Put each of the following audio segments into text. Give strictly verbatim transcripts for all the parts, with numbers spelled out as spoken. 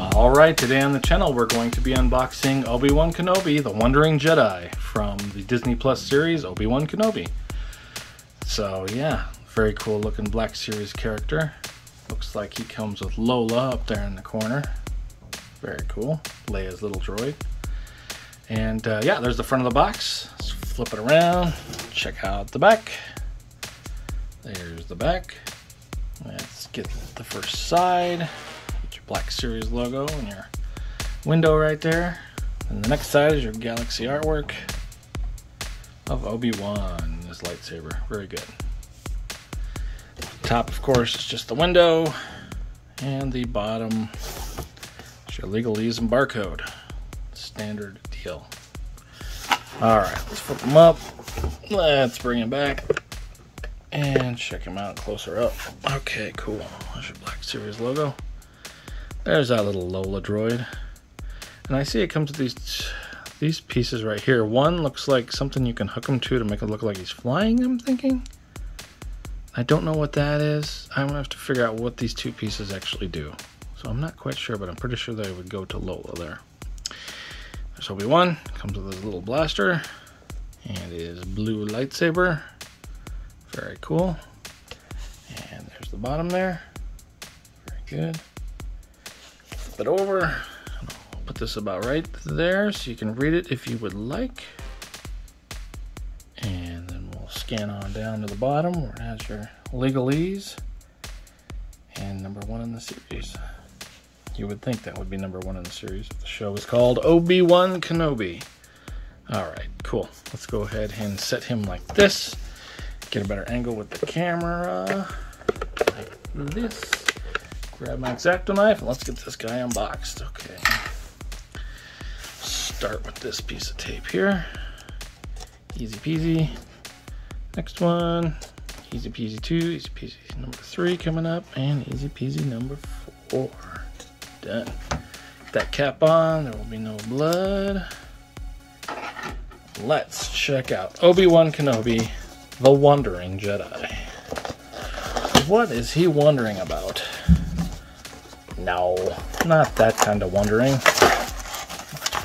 Alright, today on the channel we're going to be unboxing Obi-Wan Kenobi, the Wandering Jedi, from the Disney Plus series Obi-Wan Kenobi. So yeah, very cool looking Black Series character. Looks like he comes with Lola up there in the corner. Very cool. Leia's little droid. And uh, yeah, there's the front of the box. Let's flip it around, check out the back. There's the back. Let's get the first side. Get your Black Series logo and your window right there. And the next side is your galaxy artwork of Obi-Wan and his lightsaber. Very good. Top, of course, is just the window, and the bottom is your legalese and barcode. Standard deal. Alright, let's flip him up. Let's bring him back and check him out closer up. Okay, cool. There's your Black Series logo. There's that little Lola droid. And I see it comes with these these pieces right here. One looks like something you can hook him to to make it look like he's flying, I'm thinking. I don't know what that is. I'm gonna have to figure out what these two pieces actually do. So I'm not quite sure, but I'm pretty sure they would go to Lola there. There's Obi-Wan, comes with his little blaster and his blue lightsaber. Very cool. And there's the bottom there. Very good. Flip it over. I'll put this about right there so you can read it if you would like. And then scan on down to the bottom where it has your legalese and number one in the series. You would think that would be number one in the series. The show is called Obi-Wan Kenobi. Alright, cool. Let's go ahead and set him like this. Get a better angle with the camera. Like this. Grab my X-Acto knife and let's get this guy unboxed. Okay. Start with this piece of tape here. Easy peasy. Next one, easy peasy two, easy peasy number three coming up, and easy peasy number four. Done. Get that cap on, there will be no blood. Let's check out Obi-Wan Kenobi, the Wandering Jedi. What is he wondering about? No, not that kind of wandering.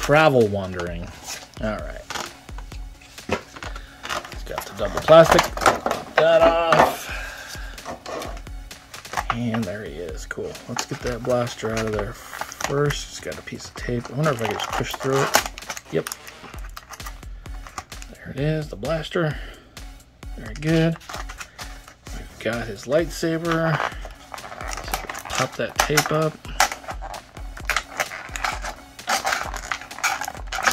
Travel wandering. All right. Double plastic, pop that off, and there he is. Cool. Let's get that blaster out of there first. It's got a piece of tape. I wonder if I can just push through it. Yep. There it is, the blaster. Very good. We've got his lightsaber. Pop that tape up.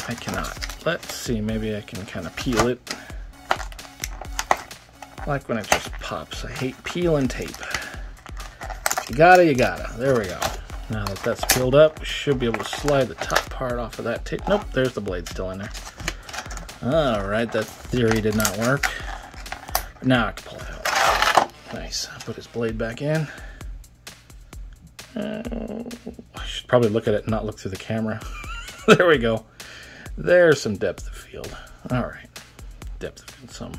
I cannot. Let's see. Maybe I can kind of peel it. Like when it just pops. I hate peeling tape. You gotta, you gotta. There we go. Now that that's peeled up, we should be able to slide the top part off of that tape. Nope, there's the blade still in there. Alright, that theory did not work. Now I can pull it out. Nice. Put his blade back in. Uh, I should probably look at it and not look through the camera. There we go. There's some depth of field. Alright. Depth of field, some.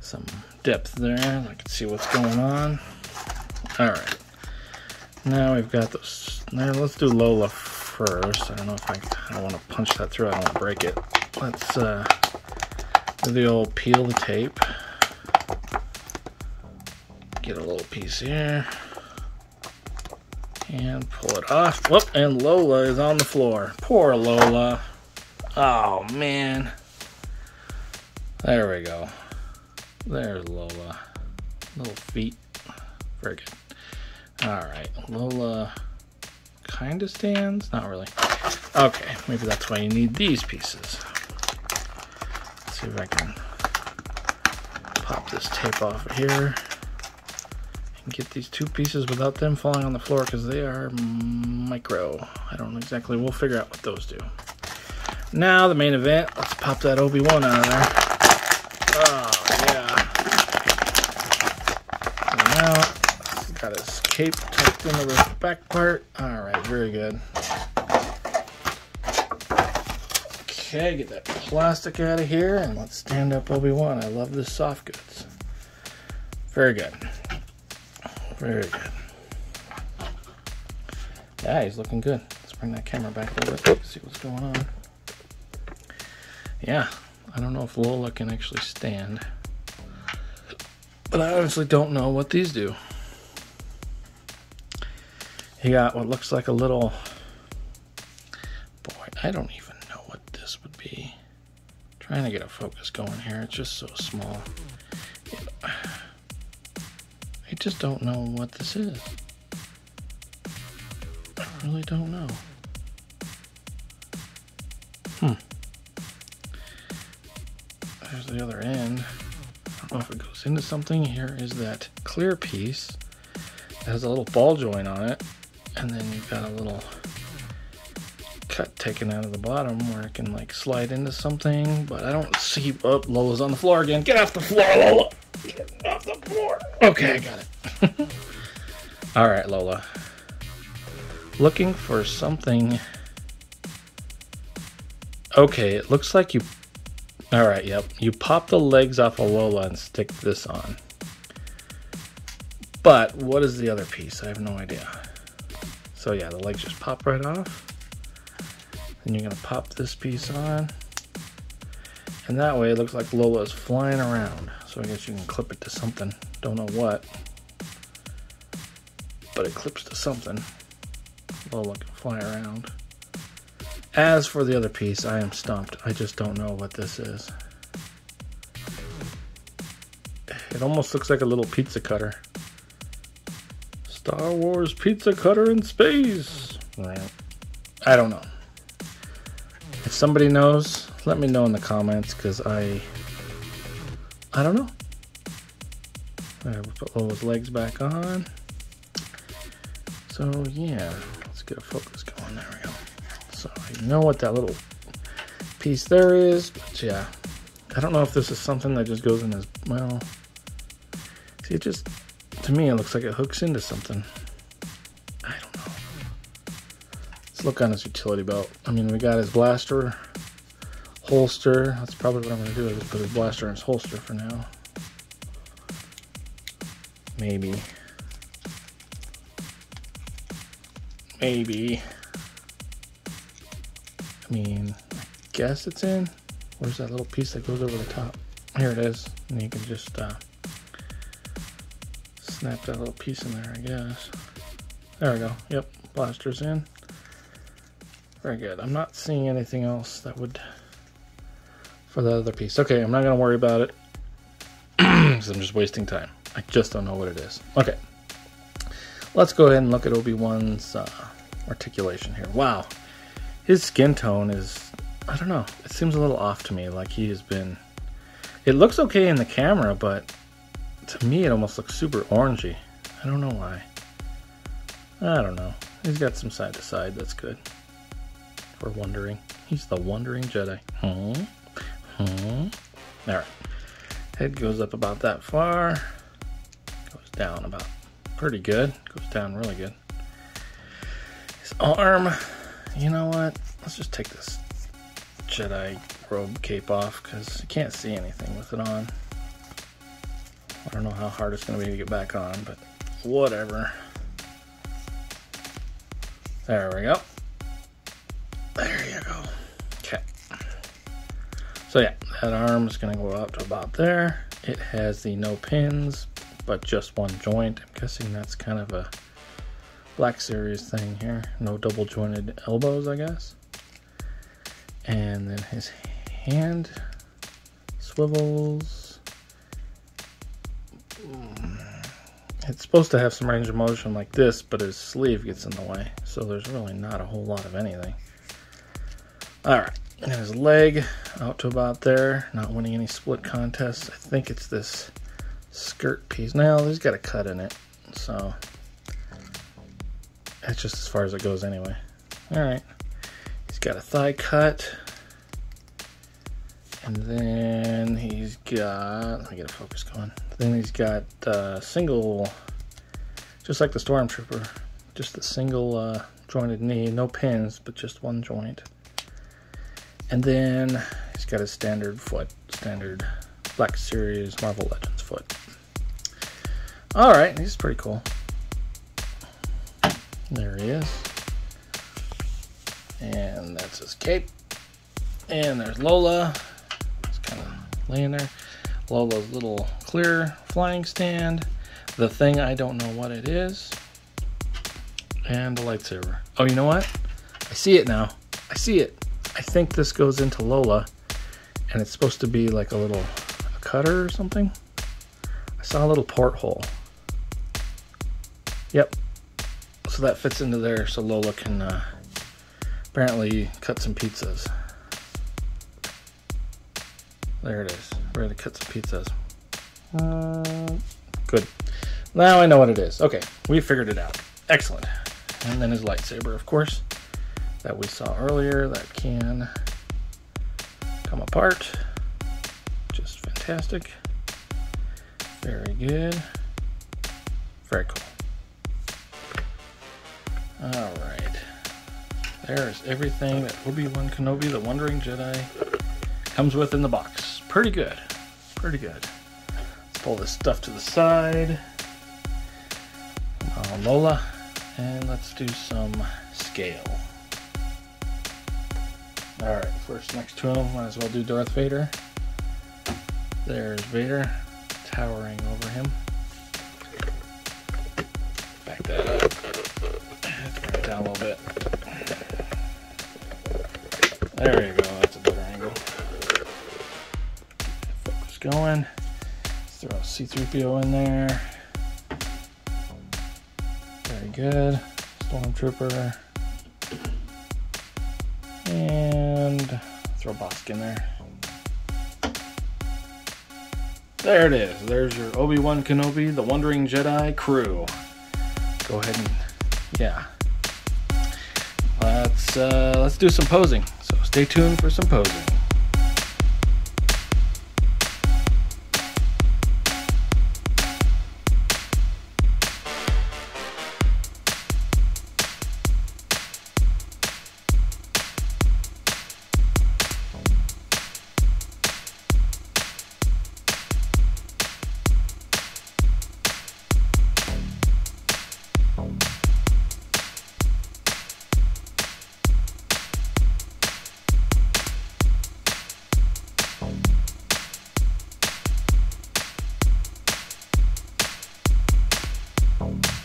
Some depth there. I can see what's going on. All right. Now we've got those. Now let's do Lola first. I don't know if I, I don't want to punch that through. I don't want to break it. Let's uh, do the old peel the tape. Get a little piece here. And pull it off. Whoop, and Lola is on the floor. Poor Lola. Oh, man. There we go. There's Lola. Little feet. Very good. Alright, Lola kind of stands. Not really. Okay, maybe that's why you need these pieces. Let's see if I can pop this tape off of here and get these two pieces without them falling on the floor because they are micro. I don't know exactly. We'll figure out what those do. Now, the main event. Let's pop that Obi-Wan out of there. Oh, got his cape tucked into the back part. Alright, very good. Okay, get that plastic out of here and let's stand up Obi-Wan. I love this soft goods. Very good. Very good. Yeah, he's looking good. Let's bring that camera back a little bit, see what's going on. Yeah, I don't know if Lola can actually stand, but I honestly don't know what these do. He got what looks like a little, boy, I don't even know what this would be. I'm trying to get a focus going here, it's just so small. I just don't know what this is. I really don't know. Hmm. There's the other end. I don't know if it goes into something. Here is that clear piece. It has a little ball joint on it. And then you've got a little cut taken out of the bottom where it can like slide into something. But I don't see... Oh, Lola's on the floor again. Get off the floor, Lola! Get off the floor! Okay, I got it. Alright, Lola. Looking for something... Okay, it looks like you... Alright, yep. You pop the legs off of Lola and stick this on. But, what is the other piece? I have no idea. So yeah, the legs just pop right off. Then you're gonna pop this piece on. And that way it looks like Lola is flying around. So I guess you can clip it to something. Don't know what. But it clips to something. Lola can fly around. As for the other piece, I am stumped. I just don't know what this is. It almost looks like a little pizza cutter. Star Wars pizza cutter in space. I don't know. If somebody knows, let me know in the comments, because I... I don't know. All right, we'll put Lola's legs back on. So yeah, let's get a focus going. There we go. So I know what that little piece there is, but yeah, I don't know if this is something that just goes in as well. See, it just, to me, it looks like it hooks into something. I don't know. Let's look on his utility belt. I mean, we got his blaster holster. That's probably what I'm gonna do. Is just put his blaster in his holster for now. Maybe. Maybe. I mean, I guess it's in. Where's that little piece that goes over the top? Here it is. And you can just uh, snap that little piece in there, I guess. There we go. Yep, blaster's in. Very good. I'm not seeing anything else that would... For that other piece. Okay, I'm not going to worry about it. Because I'm just wasting time. I just don't know what it is. Okay. Let's go ahead and look at Obi-Wan's uh, articulation here. Wow. His skin tone is, I don't know, it seems a little off to me, like he has been, it looks okay in the camera, but to me it almost looks super orangey. I don't know why. I don't know. He's got some side to side, that's good. For wondering. He's the wondering Jedi. Hmm? Hmm? Alright. Head goes up about that far. Goes down about pretty good. Goes down really good. His arm... You know what? Let's just take this Jedi robe cape off because you can't see anything with it on. I don't know how hard it's going to be to get back on, but whatever. There we go. There you go. Okay. So yeah, that arm is going to go up to about there. It has the no pins, but just one joint. I'm guessing that's kind of a Black Series thing here. No double jointed elbows, I guess. And then his hand swivels. It's supposed to have some range of motion like this, but his sleeve gets in the way. So there's really not a whole lot of anything. Alright, and his leg out to about there. Not winning any split contests. I think it's this skirt piece. Now, there's got a cut in it. So... That's just as far as it goes anyway. Alright. He's got a thigh cut. And then he's got... Let me get a focus going. Then he's got uh, single... Just like the Stormtrooper. Just the single uh, jointed knee. No pins, but just one joint. And then he's got his standard foot. Standard Black Series Marvel Legends foot. Alright, he's pretty cool. There he is. And that's his cape. And there's Lola. It's kind of laying there. Lola's little clear flying stand. The thing, I don't know what it is. And the lightsaber. Oh, you know what? I see it now. I see it. I think this goes into Lola. And it's supposed to be like a little a cutter or something. I saw a little porthole. Yep. So that fits into there so Lola can uh, apparently cut some pizzas. There it is. We're going to cut some pizzas. Uh, good. Now I know what it is. Okay. We figured it out. Excellent. And then his lightsaber, of course, that we saw earlier, that can come apart. Just fantastic. Very good. Very cool. All right. There's everything that Obi-Wan Kenobi, the Wandering Jedi, comes with in the box. Pretty good. Pretty good. Let's pull this stuff to the side. Uh, Lola. And let's do some scale. All right. First, next to him, might as well do Darth Vader. There's Vader. Towering over him. Back that up. Bring it down a little bit. There you go. That's a better angle. Focus going. Let's throw C three P O in there. Very good. Stormtrooper. And throw Bosk in there. There it is. There's your Obi-Wan Kenobi, the Wandering Jedi crew. Go ahead and, yeah. Let's, uh, let's do some posing. So stay tuned for some posing. Home.